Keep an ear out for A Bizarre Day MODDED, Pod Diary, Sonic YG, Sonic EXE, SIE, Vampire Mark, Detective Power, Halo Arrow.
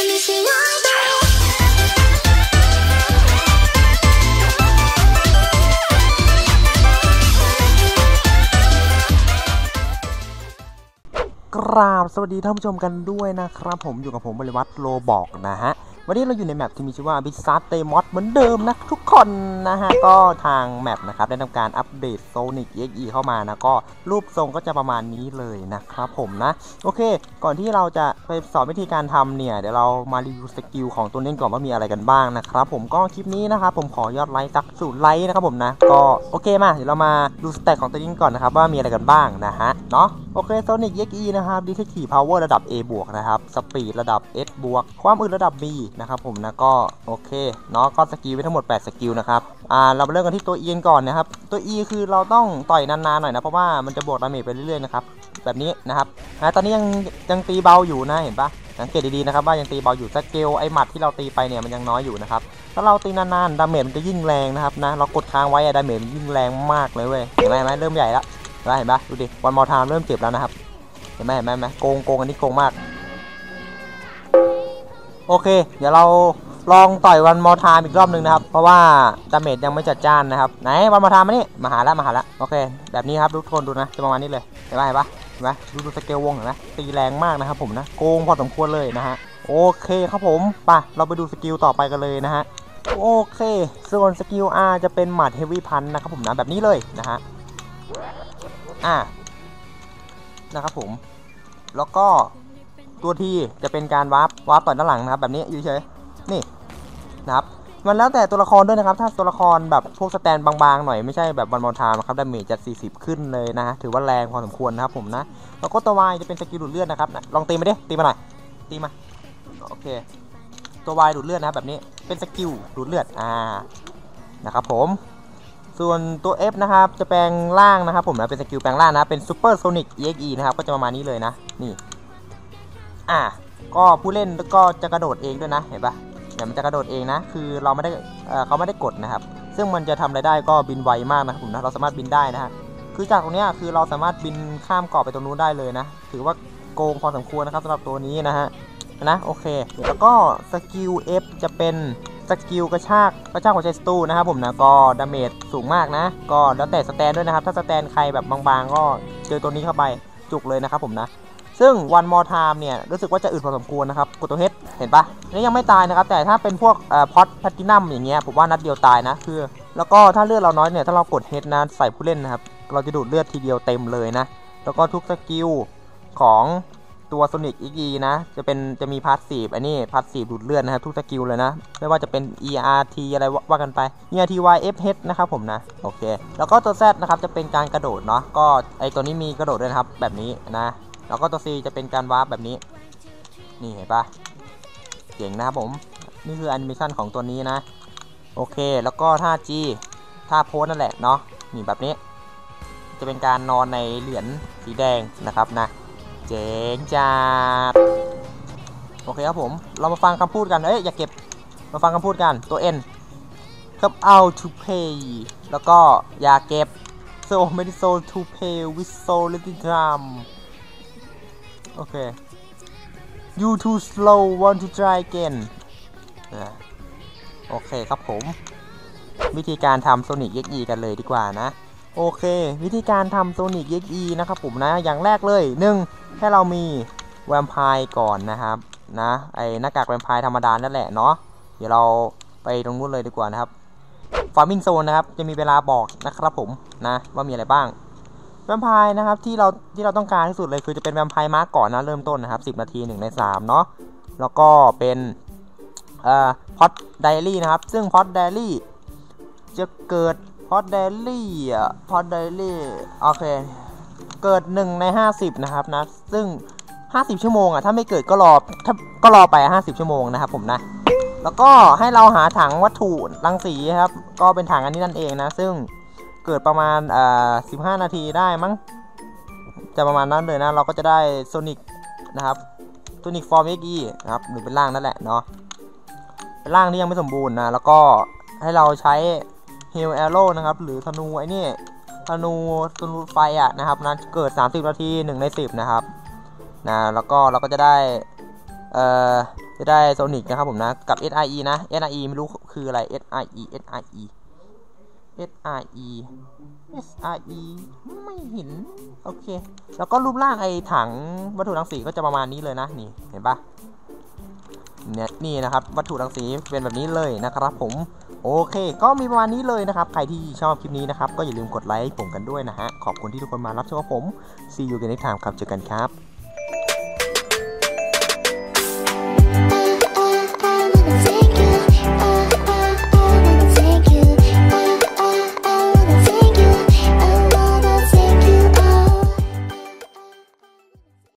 ครับสวัสดีท่านผู้ชมกันด้วยนะครับผมอยู่กับผมบริวัตรโรบอกนะฮะวันนี้เราอยู่ในแมปที่มีชื่อว่า A Bizarre Day MODDED เหมือนเดิมนะทุกคนนะฮะก็ทางแมปนะครับได้ทำการอัปเดต Sonic EXE เข้ามานะก็รูปทรงก็จะประมาณนี้เลยนะครับผมนะโอเคก่อนที่เราจะไปสอนวิธีการทำเนี่ยเดี๋ยวเรามารีวิวสกิลของตัวเล่นก่อนว่ามีอะไรกันบ้างนะครับผมก็คลิปนี้นะครับผมขอยอดไลค์สัก0ไลค์นะครับผมนะก็โอเคมาเดี๋ยวเรามาดูสแต็กของตัวเล่นก่อนนะครับว่ามีอะไรกันบ้างนะฮะเนาะโอเค Sonic YG นะครับ Detective Power ระดับ A บวกนะครับ Speed ระดับ S บวกความอึดระดับ B นะครับผมนะก็โอเคเนาะก็สกิลไว้ทั้งหมด8สกิลนะครับเราเริ่มกันที่ตัว E ก่อนนะครับตัว E คือเราต้องต่อยนานๆหน่อยนะเพราะว่ามันจะบวกดาเมจไปเรื่อยๆนะครับแบบนี้นะครับตอนนี้ยังตีเบาอยู่นะเห็นปะสังเกตดีๆนะครับว่ายังตีเบาอยู่สเกลไอหมัดที่เราตีไปเนี่ยมันยังน้อยอยู่นะครับถ้าเราตีนานๆดาเมจมันจะยิ่งแรงนะครับนะเรากดค้างไว้ดาเมจยิ่งแรงมากเลยเว้ยเห็นไหมเริ่มใหญ่แล้วเห็นปะดูดิวันมอทามเริ่มเจ็บแล้วนะครับเห็นไหมโกงอันนี้โกงมากโอเคเดี๋ยวเราลองต่อยวันมอทามอีกรอบหนึ่งนะครับเพราะว่าดาเมจยังไม่จัดจ้านนะครับไหนวันมอทามมานี่มาหาละโอเคแบบนี้ครับทุกคนดูนะจะประมาณนี้เลยเห็นปะดูสเกลวงเห็นไหมตีแรงมากนะครับผมนะโกงพอสมควรเลยนะฮะโอเคครับผมป่ะเราไปดูสกิลต่อไปกันเลยนะฮะโอเคส่วนสกิล R จะเป็นหมัดเฮฟวี่พันนะครับผมนะแบบนี้เลยนะฮะนะครับผมแล้วก็ตัวที่จะเป็นการวาร์ปต่อด้านหลังนะครับแบบนี้อยู่เฉยนี่นะครับมันแล้วแต่ตัวละครด้วยนะครับถ้าตัวละครแบบพวกสแตนบางๆหน่อยไม่ใช่แบบวันมอทามนะครับดาเมจจะ40ขึ้นเลยนะถือว่าแรงพอสมควรนะครับผมนะแล้วก็ตัว Y จะเป็นสกิลดูดเลือดนะครับลองตีมาดิตีมาโอเคตัว Y ดูดเลือดนะครับแบบนี้เป็นสกิลดูดเลือดนะครับผมส่วนตัว F นะครับจะแปลงร่างนะครับผมนะเป็นสกิลแปลงร่างนะเป็นซูเปอร์โซนิก EXE นะครับก็จะประมาณนี้เลยนะนี่ก็ผู้เล่นก็จะกระโดดเองด้วยนะเห็นปะเนี่ยมันจะกระโดดเองนะคือเราไม่ได้เขาไม่ได้กดนะครับซึ่งมันจะทำอะไรได้ก็บินไวมากนะครับผมนะเราสามารถบินได้นะฮะคือจากตรงนี้คือเราสามารถบินข้ามเกาะไปตรงนู้นได้เลยนะถือว่าโกงพอสมควรนะครับสำหรับตัวนี้นะฮะโอเคแล้วก็สกิล F จะเป็นสกิลกระชากหัวใจสตูนะครับผมนะก็ดาเมจสูงมากนะก็แล้วแต่สแตนด้วยนะครับถ้าสแตนใครแบบบางๆก็เจอตัวนี้เข้าไปจุกเลยนะครับผมนะซึ่งวันมอทามเนี่ยรู้สึกว่าจะอึดพอสมควรนะครับกดตัวเฮดเห็นปะนี่ยังไม่ตายนะครับแต่ถ้าเป็นพวกพ็อตแพลตินัมอย่างเงี้ยผมว่านัดเดียวตายนะคือแล้วก็ถ้าเลือดเราน้อยเนี่ยถ้าเรากดเฮดนะใส่ผู้เล่นนะครับเราจะดูดเลือดทีเดียวเต็มเลยนะแล้วก็ทุกสกิลของตัว Sonic EXE นะจะมีพาสซีฟอันนี้พาสซีฟดูดเลือดนะครับทุกสกิลเลยนะไม่ว่าจะเป็น ERT อะไรว่ากันไป ERT YFH นะครับผมนะโอเคแล้วก็ตัว Z นะครับจะเป็นการกระโดดเนาะก็ไอตัวนี้มีกระโดดด้วยนะครับแบบนี้นะแล้วก็ตัว C จะเป็นการวาร์ปแบบนี้นี่เห็นปะเจ๋งนะครับผมนี่คือแอนิเมชันของตัวนี้นะโอเคแล้วก็ท่า G ท่าโพสนั่นแหละเนาะนี่แบบนี้จะเป็นการนอนในเหรียญสีแดงนะครับนะเจ๋งจัดโอเคครับผมเรามาฟังคำพูดกันอย่าเก็บมาฟังคำพูดกันตัว N ครับ out to pay แล้วก็อย่าเก็บ so many soul to pay with so little drum โอเค you too slow want to try again โอเคครับผมวิธีการทำ Sonic YG กันเลยดีกว่านะโอเควิธีการทำ Sonic YG นะครับผมนะอย่างแรกเลย1ให้เรามีแวมไพร์ก่อนนะครับนะไอหน้ากากแวมไพร์ธรรมดานั่นแหละเนาะเดี๋ยวเราไปตรงนู้นเลยดีกว่านะครับ Farming Zone นะครับจะมีเวลาบอกนะครับผมนะว่ามีอะไรบ้างแวมไพร์นะครับที่เราต้องการที่สุดเลยคือจะเป็นแวมไพร์มาร์กก่อนนะเริ่มต้นนะครับ10 นาที 1/3 เนาะแล้วก็เป็นพอดไดอารี่นะครับซึ่งพอดไดอารี่จะเกิดพอดเดลี่โอเคเกิด1 ใน 50นะครับนะซึ่ง50ชั่วโมงถ้าไม่เกิดก็รอไป50ชั่วโมงนะครับผมนะแล้วก็ให้เราหาถังวัตถุรังสีครับก็เป็นถังอันนี้นั่นเองนะซึ่งเกิดประมาณ15 นาทีได้มั้งจะประมาณนั้นเลยนะเราก็จะได้โซนิกนะครับโซนิกฟอร์มเอ็กซ์นะครับหรือเป็นร่างนั่นแหละเนาะเป็นร่างที่ยังไม่สมบูรณ์นะแล้วก็ให้เราใช้ฮิลแอโร่นะครับหรือธนูไฟนะครับนั้นเกิด30 นาที 1/10นะครับนะแล้วก็เราก็จะได้ จะได้โซนิกนะครับผมนะกับ SIE นะ SIE ไม่รู้คืออะไร SIE ไม่เห็นโอเคแล้วก็รูปร่างไอ้ถังวัตถุรังสีก็จะประมาณนี้เลยนะนี่เห็นปะเนี่ยนี่นะครับวัตถุรังสีเป็นแบบนี้เลยนะครับผมโอเคก็มีประมาณนี้เลยนะครับใครที่ชอบคลิปนี้นะครับก็อย่าลืมกดไลค์ผมกันด้วยนะฮะขอบคุณที่ทุกคนมารับชมผม See you again next time ครับเจอกันครับ